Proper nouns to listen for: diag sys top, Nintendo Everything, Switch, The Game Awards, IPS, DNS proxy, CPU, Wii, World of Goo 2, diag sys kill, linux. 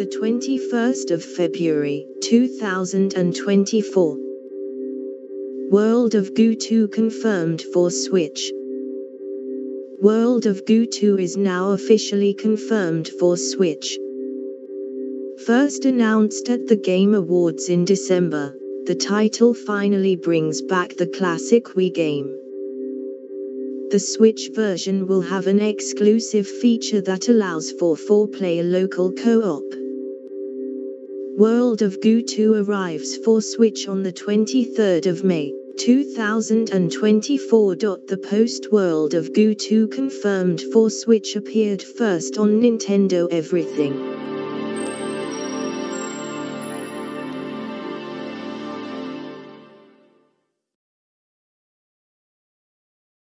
the 21st of February, 2024. World of Goo 2 confirmed for Switch. World of Goo 2 is now officially confirmed for Switch. First announced at the Game Awards in December, the title finally brings back the classic Wii game. The Switch version will have an exclusive feature that allows for 4-player local co-op. World of Goo 2 arrives for Switch on the 23rd of May, 2024. The post World of Goo 2 confirmed for Switch appeared first on Nintendo Everything.